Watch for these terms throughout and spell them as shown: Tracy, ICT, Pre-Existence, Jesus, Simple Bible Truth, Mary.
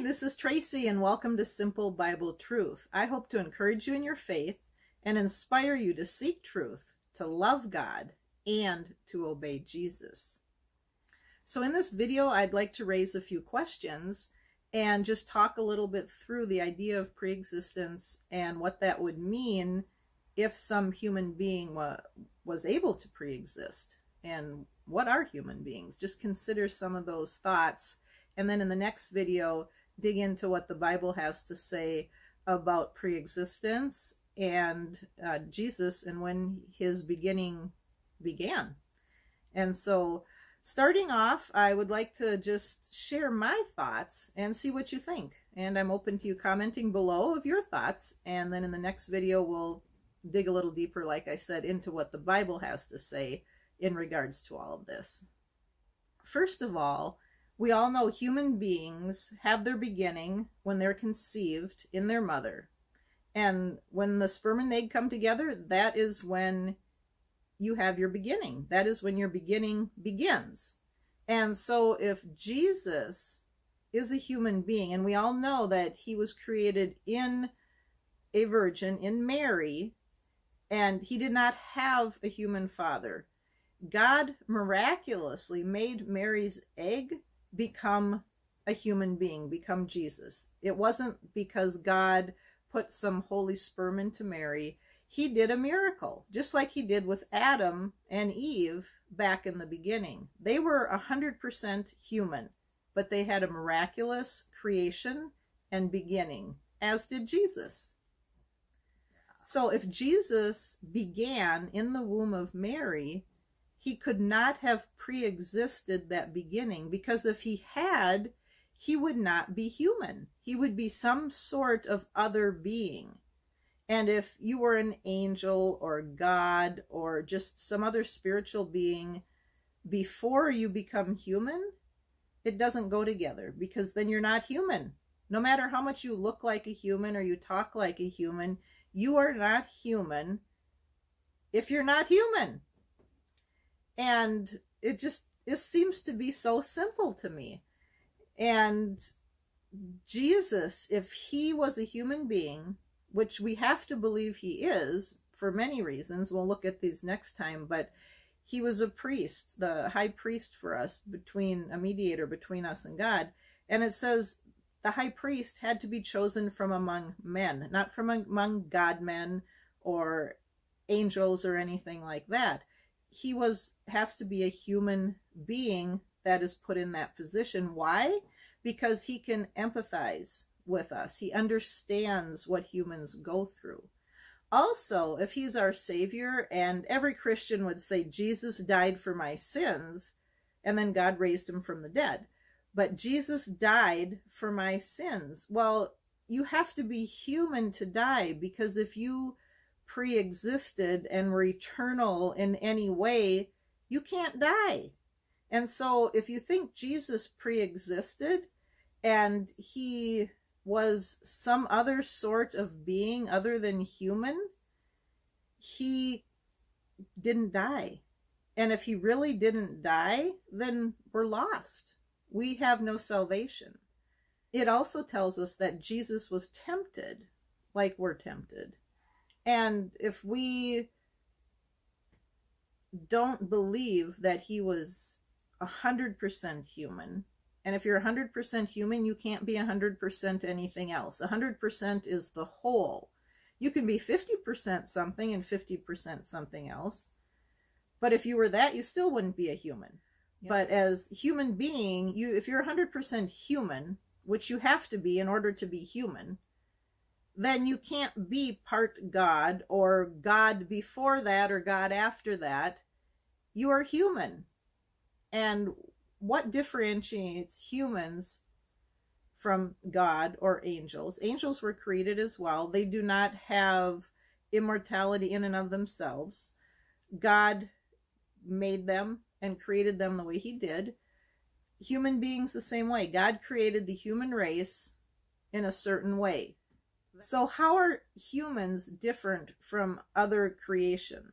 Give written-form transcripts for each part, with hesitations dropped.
Hi, this is Tracy and welcome to Simple Bible Truth. I hope to encourage you in your faith and inspire you to seek truth, to love God, and to obey Jesus. So in this video, I'd like to raise a few questions and just talk a little bit through the idea of preexistence and what that would mean if some human being was able to preexist. And what are human beings? Just consider some of those thoughts. And then in the next video, dig into what the Bible has to say about preexistence and Jesus and when his beginning began. And so starting off, I would like to just share my thoughts and see what you think. And I'm open to you commenting below of your thoughts. And then in the next video, we'll dig a little deeper, like I said, into what the Bible has to say in regards to all of this. First of all, we all know human beings have their beginning when they're conceived in their mother. And when the sperm and egg come together, that is when you have your beginning. That is when your beginning begins. And so if Jesus is a human being, and we all know that he was created in a virgin, in Mary, and he did not have a human father, God miraculously made Mary's egg become a human being, become Jesus. It wasn't because God put some holy sperm into Mary. He did a miracle, just like he did with Adam and Eve back in the beginning. They were 100% human, but they had a miraculous creation and beginning, as did Jesus. So if Jesus began in the womb of Mary, he could not have pre-existed that beginning, because if he had, he would not be human. He would be some sort of other being. And if you were an angel or God or just some other spiritual being before you become human, it doesn't go together, because then you're not human. No matter how much you look like a human or you talk like a human, you are not human if you're not human. And it just, it seems to be so simple to me. And Jesus, if he was a human being, which we have to believe he is for many reasons, we'll look at these next time, but he was a priest, the high priest for us, between a mediator between us and God. And it says the high priest had to be chosen from among men, not from among God-men or angels or anything like that. He has to be a human being that is put in that position. Why? Because he can empathize with us. He understands what humans go through. Also, if he's our Savior, and every Christian would say, Jesus died for my sins, and then God raised him from the dead. But Jesus died for my sins. Well, you have to be human to die, because if you pre-existed and were eternal in any way, you can't die. And so if you think Jesus pre-existed and he was some other sort of being other than human, he didn't die. And if he really didn't die, then we're lost. We have no salvation. It also tells us that Jesus was tempted like we're tempted. And if we don't believe that he was 100% human, and if you're 100% human, you can't be 100% anything else. 100% is the whole. You can be 50% something and 50% something else. But if you were that, you still wouldn't be a human. Yep. But as human being, if you're 100% human, which you have to be in order to be human, then you can't be part God or God before that or God after that. You are human. And what differentiates humans from God or angels? Angels were created as well. They do not have immortality in and of themselves. God made them and created them the way he did. Human beings the same way. God created the human race in a certain way. So how are humans different from other creation?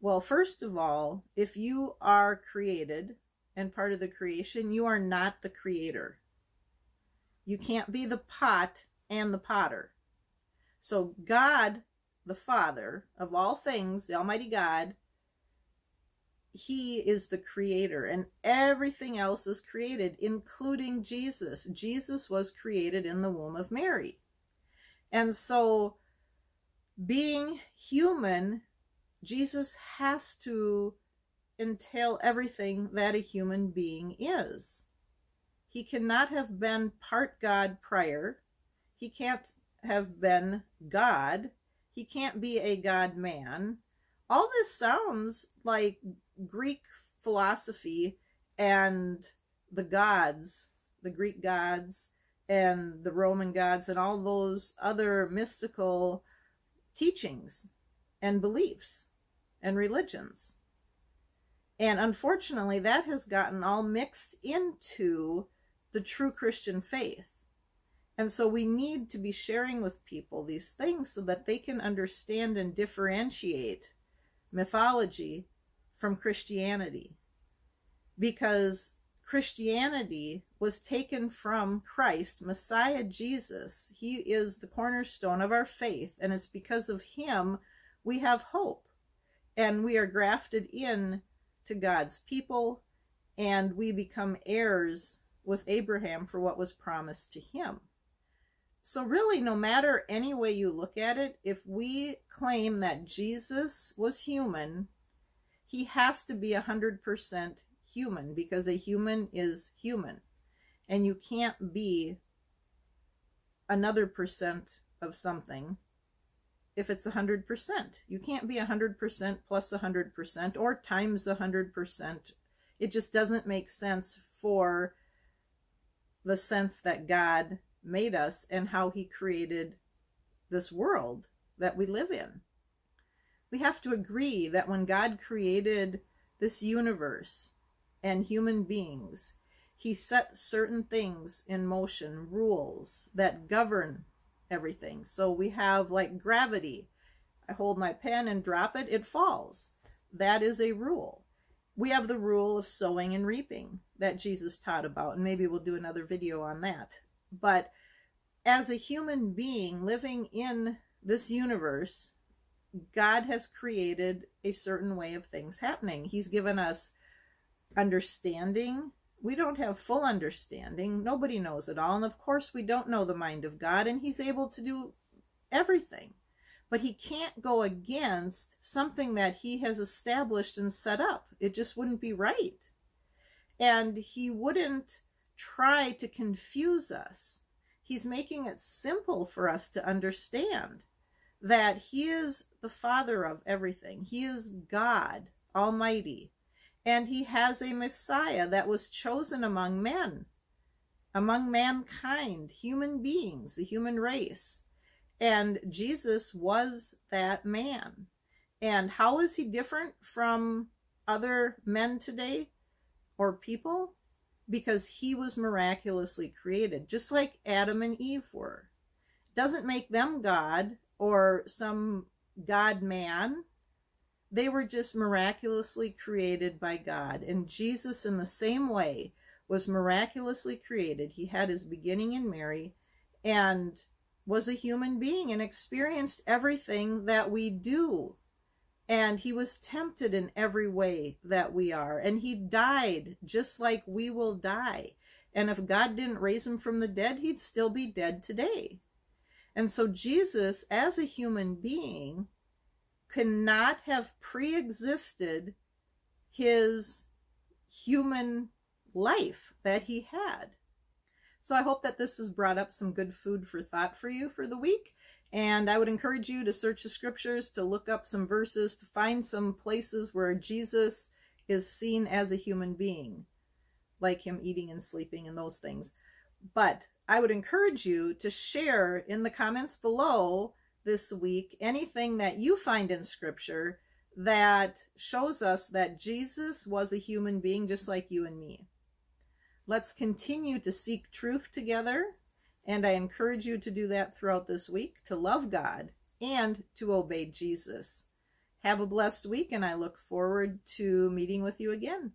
Well, first of all, if you are created and part of the creation, you are not the creator. You can't be the pot and the potter. So God, the Father of all things, the Almighty God, He is the creator, and everything else is created, including Jesus. Jesus was created in the womb of Mary. And so being human, Jesus has to entail everything that a human being is. He cannot have been part God prior. He can't have been God. He can't be a God-man. All this sounds like Greek philosophy and the gods, the Greek gods and the Roman gods and all those other mystical teachings and beliefs and religions. And unfortunately, that has gotten all mixed into the true Christian faith. And so we need to be sharing with people these things so that they can understand and differentiate mythology from Christianity, because Christianity was taken from Christ, Messiah Jesus. He is the cornerstone of our faith, and it's because of Him we have hope, and we are grafted in to God's people, and we become heirs with Abraham for what was promised to him. So really, no matter any way you look at it, if we claim that Jesus was human, He has to be 100% human, because a human is human, and you can't be another percent of something if it's 100%. You can't be 100% plus 100% or times 100%. It just doesn't make sense for the sense that God made us and how He created this world that we live in. We have to agree that when God created this universe and human beings, He set certain things in motion, rules that govern everything. So we have like gravity. I hold my pen and drop it, it falls. That is a rule. We have the rule of sowing and reaping that Jesus taught about, and maybe we'll do another video on that. But as a human being living in this universe, God has created a certain way of things happening. He's given us understanding. We don't have full understanding. Nobody knows it all. And of course, we don't know the mind of God, and He's able to do everything. But He can't go against something that He has established and set up. It just wouldn't be right. And He wouldn't try to confuse us. He's making it simple for us to understand that He is the Father of everything. He is God Almighty. And He has a Messiah that was chosen among men, among mankind, human beings, the human race. And Jesus was that man. And how is He different from other men today or people? Because He was miraculously created, just like Adam and Eve were. It doesn't make them God or some God-man. They were just miraculously created by God. And Jesus, in the same way, was miraculously created. He had His beginning in Mary and was a human being and experienced everything that we do. And He was tempted in every way that we are. And He died just like we will die. And if God didn't raise Him from the dead, He'd still be dead today. And so Jesus, as a human being, cannot have pre-existed His human life that He had. So I hope that this has brought up some good food for thought for you for the week. And I would encourage you to search the scriptures, to look up some verses, to find some places where Jesus is seen as a human being, like Him eating and sleeping and those things. But I would encourage you to share in the comments below this week anything that you find in scripture that shows us that Jesus was a human being just like you and me. Let's continue to seek truth together. And I encourage you to do that throughout this week, to love God and to obey Jesus. Have a blessed week, and I look forward to meeting with you again.